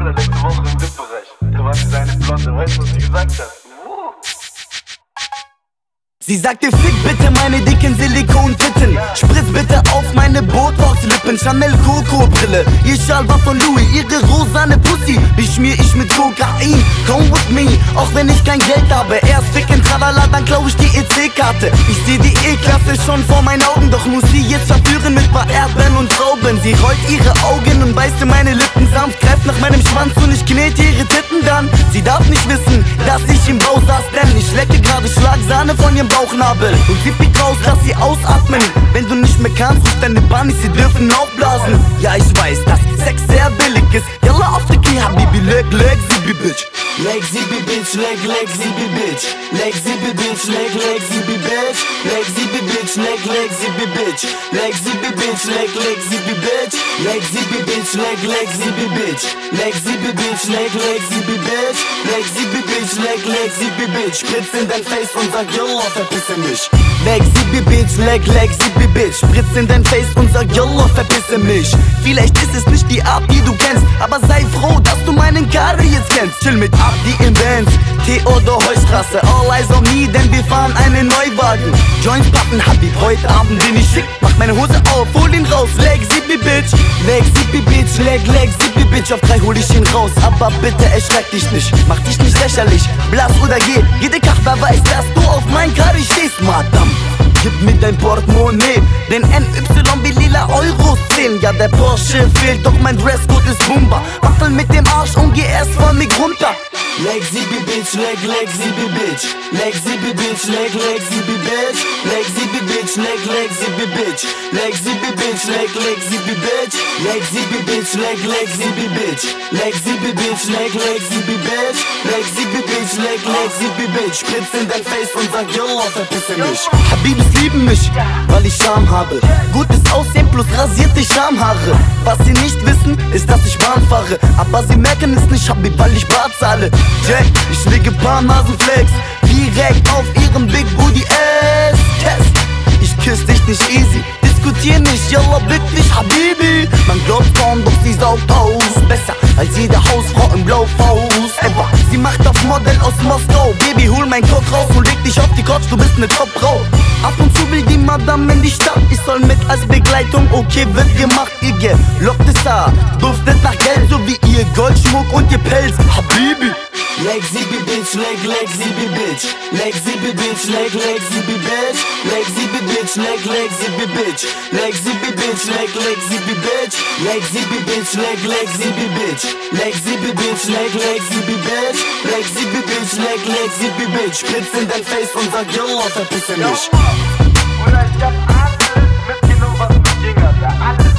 Bruder letzte Woche im VIP-Bereich. Da war sie seine Blonde, weißt du, was sie gesagt hat? Sie sagte, fick bitte meine dicken Silikontitten. Spritz bitte auf meine Botox-Lippen. Chanel Coco-Brille, ihr Schal war von Louis. Ihre rosane Pussy, die schmier ich mit Kokain. Come with me, auch wenn ich kein Geld habe. Erst fick in Travalla, dann klau ich die EC-Karte. Ich seh die E-Klasse schon vor meinen Augen. Doch muss sie jetzt verführen mit paar Erdbeeren und Trauben. Sie rollt ihre Augen und beißt in meine Lippen sanft. Greift nach meinem Schwanz und ich knete ihre Titten dann. Sie darf nicht wissen, dass ich im Bau saß. Denn ich lecke gerade Schlagsahne von ihrem Bauchnabel. Und sie pickt raus, lass sie ausatmen. Wenn du nicht mehr kannst, ruf deine Bunnies, sie dürfen aufblasen. Ja, ich weiß, dass Sex sehr billig ist. Yalla auf die Key, Habibi, Leck, Leck Sibbi, bitch. Leck Sibbi, bitch, Leck, Leck Sibbi, bitch. Leck Sibbi, bitch, Leck, Leck Sibbi, bitch. Leck Sibbi, bitch, Leck, Leck Sibbi, bitch. Leck Sibbi, bitch, Leck, Leck Sibbi, bitch. Leck Sibbi, bitch, Leck, Leck Sibbi, bitch. Leck Sibbi, bitch, Leck, Leck Sibbi, bitch. Leck Sibbi, bitch, Leck, Leck Sibbi, bitch. Spritz in dein Face und sag Yalla, verpisse mich. Leck Sibbi, bitch, Leck, Leck Sibbi, bitch. Spritz in dein Face und sag Yalla, verpisse mich. Vielleicht ist es nicht die Art, die du kennst, aber sei froh, dass du meinen Karre jetzt kennst. Chill mit Abdi in Benz, Theodor Heustrasse, all eyes on me, denn wir fahren einen Neuwagen. Joint pappen, Habib, heute Abend bin ich schick. Mach meine Hose auf, hol ihn raus, Leck Sibbi, bitch. Leck Sibbi, bitch, Leck, Leck Sibbi, bitch. Auf 3 hol ich ihn raus, aber bitte erschreck dich nicht. Mach dich nicht lächerlich, blass oder geh. Jede Kaffer weiß, dass du auf mein Karre stehst, Madame. Gib mir dein Portemonnaie, denn NY will lila Euros zählen. Ja, der Porsche fehlt, doch mein Dresscode ist Bumba. Waffel mit dem Arsch und geh erst von mir runter. Leck Sibbi, bitch, Leck, Leck Sibbi, bitch. Leck Sibbi, bitch, Leck, Leck Sibbi, bitch. Leck Sibbi, bitch, Leck, Leck Sibbi, bitch. Leck Sibbi, bitch, Leck, Leck Sibbi, bitch. Leck Sibbi, bitch, Leck, Leck Sibbi, bitch. Leck Sibbi, bitch, Leck, Leck Sibbi, bitch. Leck Sibbi, bitch, Leck, Leck Sibbi, bitch. Spritz in dein Face und sag Yalla, verpisse mich. Habibis lieben mich, weil ich Charme habe. Gutes Aussehen plus rasierte Schamhaare. Was sie nicht wissen, ist, dass ich Bahn fahre. Aber sie merken es nicht, Habib, weil ich Bar zahle. Jack, ich lege paar Nasenflex direkt auf ihrem Big Booty Ass. Test, ich küss dich nicht easy. Diskutier nicht, Yalla, blick nicht, Habibi. Man glaubt kaum, doch sie saugt aus. Besser als jede Hausfrau im Blaufaust. Ever. Sie macht auf Model aus Moskau. Baby, hol mein Cock raus und leg dich auf die Couch, du bist ne Top-Frau. Ab und zu will die Madame in die Stadt. Ich soll mit als Begleitung, okay, wird gemacht. Ihr gelocktes Haar duftet nach Geld, so wie ihr Goldschmuck und ihr Pelz, Habibi. Leck Sibbi, bitch, Leck, Leck Sibbi, bitch. Leck Sibbi, bitch, Leck, Leck Sibbi, bitch. Leck Sibbi, bitch, Leck, Leck Sibbi, bitch. Leck Sibbi, bitch, Leck, Leck Sibbi, bitch. Leck Sibbi, bitch, Leck, Leck Sibbi, bitch. Leck Sibbi, bitch, Leck, Leck Sibbi, bitch. Leck Sibbi, bitch, Leck, Leck Sibbi, bitch. Spritz in dein Face und sag Yalla, verpisse mich. Oder ich hab alles mitgenommen, was mich ging hat.